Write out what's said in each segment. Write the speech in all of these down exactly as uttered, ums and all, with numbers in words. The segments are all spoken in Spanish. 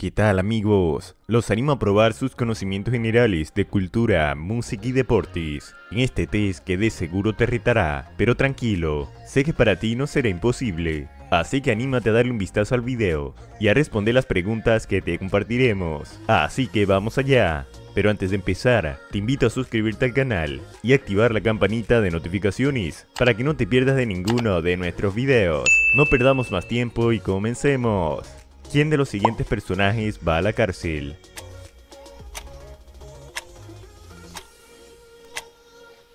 ¿Qué tal amigos? Los animo a probar sus conocimientos generales de cultura, música y deportes en este test que de seguro te retará, pero tranquilo, sé que para ti no será imposible, así que anímate a darle un vistazo al video y a responder las preguntas que te compartiremos, así que vamos allá. Pero antes de empezar, te invito a suscribirte al canal y activar la campanita de notificaciones para que no te pierdas de ninguno de nuestros videos. No perdamos más tiempo y comencemos. ¿Quién de los siguientes personajes va a la cárcel?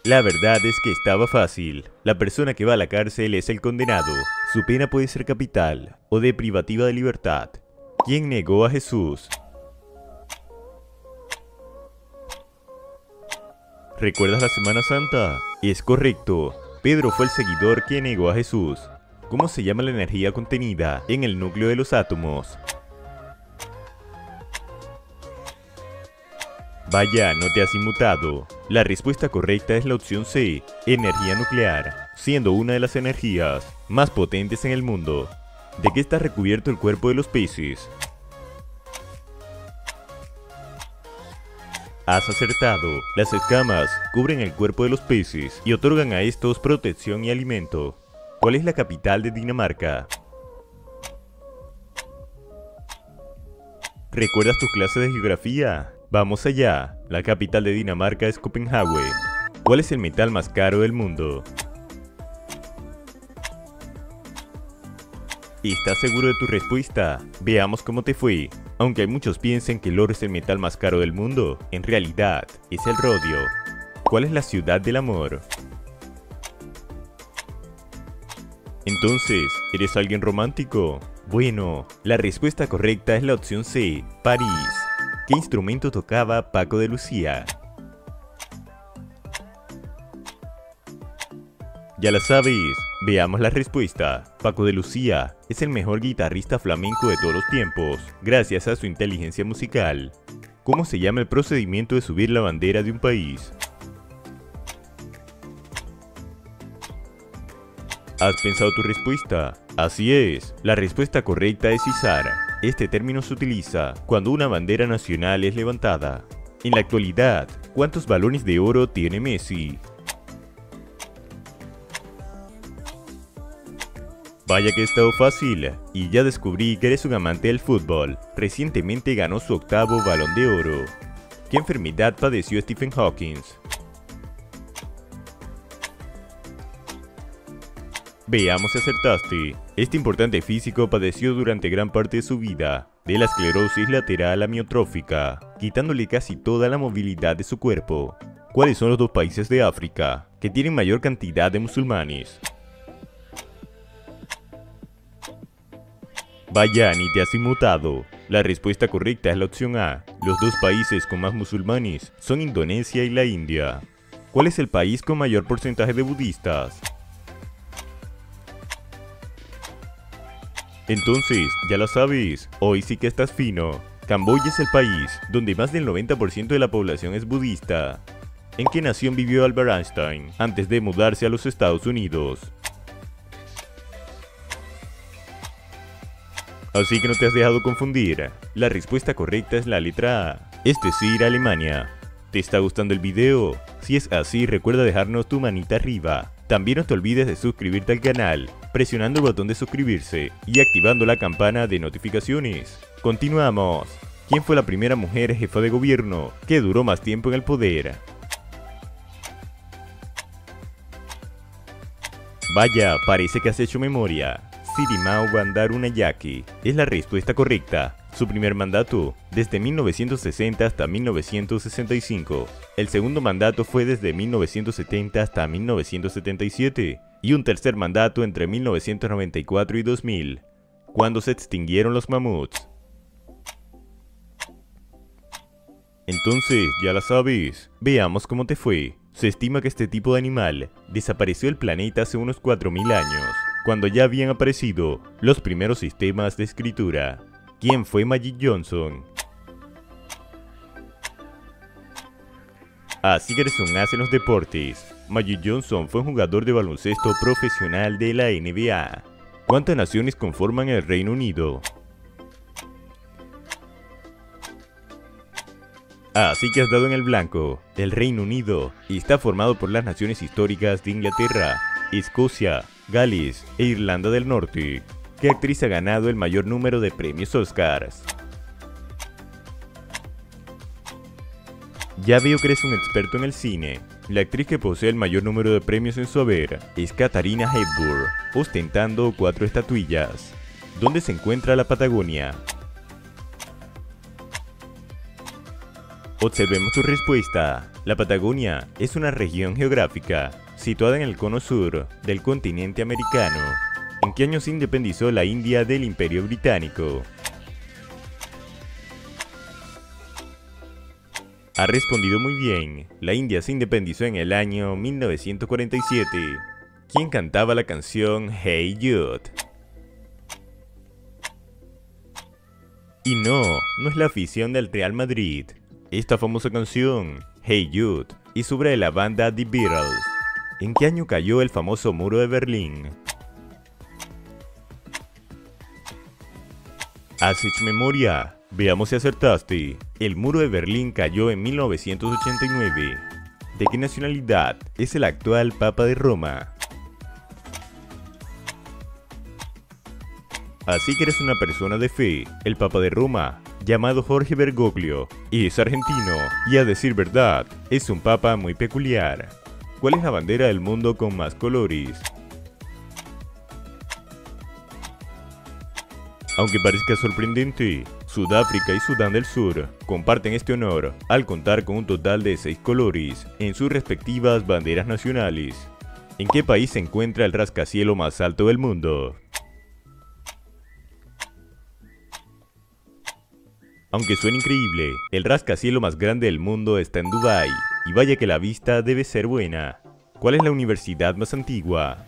La verdad es que estaba fácil. La persona que va a la cárcel es el condenado. Su pena puede ser capital o de privativa de libertad. ¿Quién negó a Jesús? ¿Recuerdas la Semana Santa? Es correcto. Pedro fue el seguidor que negó a Jesús. ¿Cómo se llama la energía contenida en el núcleo de los átomos? Vaya, no te has inmutado. La respuesta correcta es la opción C, energía nuclear, siendo una de las energías más potentes en el mundo. ¿De qué está recubierto el cuerpo de los peces? Has acertado. Las escamas cubren el cuerpo de los peces y otorgan a estos protección y alimento. ¿Cuál es la capital de Dinamarca? ¿Recuerdas tus clases de geografía? Vamos allá. La capital de Dinamarca es Copenhague. ¿Cuál es el metal más caro del mundo? ¿Estás seguro de tu respuesta? Veamos cómo te fue. Aunque muchos piensen que el oro es el metal más caro del mundo, en realidad es el rodio. ¿Cuál es la ciudad del amor? Entonces, ¿eres alguien romántico? Bueno, la respuesta correcta es la opción C, París. ¿Qué instrumento tocaba Paco de Lucía? Ya la sabes, veamos la respuesta. Paco de Lucía es el mejor guitarrista flamenco de todos los tiempos, gracias a su inteligencia musical. ¿Cómo se llama el procedimiento de subir la bandera de un país? ¿Has pensado tu respuesta? Así es, la respuesta correcta es izar. Este término se utiliza cuando una bandera nacional es levantada. En la actualidad, ¿cuántos balones de oro tiene Messi? Vaya que ha estado fácil, y ya descubrí que eres un amante del fútbol. Recientemente ganó su octavo balón de oro. ¿Qué enfermedad padeció Stephen Hawkins? Veamos si acertaste. Este importante físico padeció durante gran parte de su vida de la esclerosis lateral amiotrófica, quitándole casi toda la movilidad de su cuerpo. ¿Cuáles son los dos países de África que tienen mayor cantidad de musulmanes? Vaya, ni te has inmutado. La respuesta correcta es la opción A. Los dos países con más musulmanes son Indonesia y la India. ¿Cuál es el país con mayor porcentaje de budistas? Entonces, ya lo sabes, hoy sí que estás fino. Camboya es el país donde más del noventa por ciento de la población es budista. ¿En qué nación vivió Albert Einstein antes de mudarse a los Estados Unidos? Así que no te has dejado confundir. La respuesta correcta es la letra A, es decir, Alemania. ¿Te está gustando el video? Si es así, recuerda dejarnos tu manita arriba. También no te olvides de suscribirte al canal, presionando el botón de suscribirse y activando la campana de notificaciones. Continuamos. ¿Quién fue la primera mujer jefa de gobierno que duró más tiempo en el poder? Vaya, parece que has hecho memoria. Sirimavo Bandaranaike es la respuesta correcta. Su primer mandato, desde mil novecientos sesenta hasta mil novecientos sesenta y cinco. El segundo mandato fue desde mil novecientos setenta hasta mil novecientos setenta y siete. Y un tercer mandato entre mil novecientos noventa y cuatro y dos mil, cuando se extinguieron los mamuts. Entonces, ya la sabes. Veamos cómo te fue. Se estima que este tipo de animal desapareció del planeta hace unos cuatro mil años, cuando ya habían aparecido los primeros sistemas de escritura. ¿Quién fue Magic Johnson? Así que eres un as en los deportes. Magic Johnson fue un jugador de baloncesto profesional de la N B A. ¿Cuántas naciones conforman el Reino Unido? Así que has dado en el blanco. El Reino Unido está formado por las naciones históricas de Inglaterra, Escocia, Gales e Irlanda del Norte. ¿Qué actriz ha ganado el mayor número de premios Oscars? Ya veo que eres un experto en el cine. La actriz que posee el mayor número de premios en su haber es Katharine Hepburn, ostentando cuatro estatuillas. ¿Dónde se encuentra la Patagonia? Observemos su respuesta. La Patagonia es una región geográfica situada en el cono sur del continente americano. ¿En qué año se independizó la India del Imperio Británico? Ha respondido muy bien. La India se independizó en el año mil novecientos cuarenta y siete. ¿Quién cantaba la canción Hey Jude? Y no, no es la afición del Real Madrid. Esta famosa canción, Hey Jude, es obra de la banda The Beatles. ¿En qué año cayó el famoso muro de Berlín? ¿Has hecho memoria? Veamos si acertaste. El muro de Berlín cayó en mil novecientos ochenta y nueve. ¿De qué nacionalidad es el actual Papa de Roma? Así que eres una persona de fe. El Papa de Roma, llamado Jorge Bergoglio, es argentino y, a decir verdad, es un papa muy peculiar. ¿Cuál es la bandera del mundo con más colores? Aunque parezca sorprendente, Sudáfrica y Sudán del Sur comparten este honor al contar con un total de seis colores en sus respectivas banderas nacionales. ¿En qué país se encuentra el rascacielos más alto del mundo? Aunque suene increíble, el rascacielos más grande del mundo está en Dubái, y vaya que la vista debe ser buena. ¿Cuál es la universidad más antigua?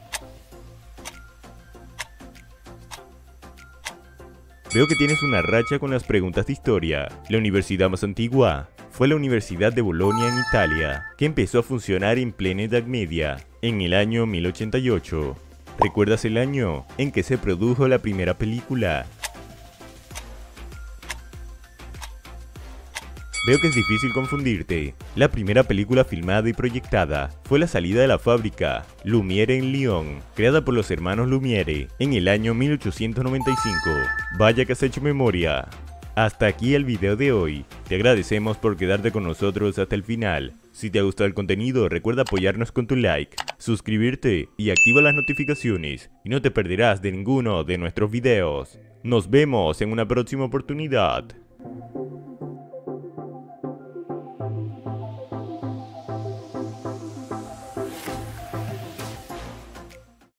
Veo que tienes una racha con las preguntas de historia. La universidad más antigua fue la Universidad de Bolonia en Italia, que empezó a funcionar en plena Edad Media, en el año mil ochenta y ocho. ¿Recuerdas el año en que se produjo la primera película? Veo que es difícil confundirte. La primera película filmada y proyectada fue la salida de la fábrica Lumiere en Lyon, creada por los hermanos Lumiere en el año mil ochocientos noventa y cinco. Vaya que has hecho memoria. Hasta aquí el video de hoy. Te agradecemos por quedarte con nosotros hasta el final. Si te ha gustado el contenido, recuerda apoyarnos con tu like, suscribirte y activa las notificaciones, y no te perderás de ninguno de nuestros videos. Nos vemos en una próxima oportunidad.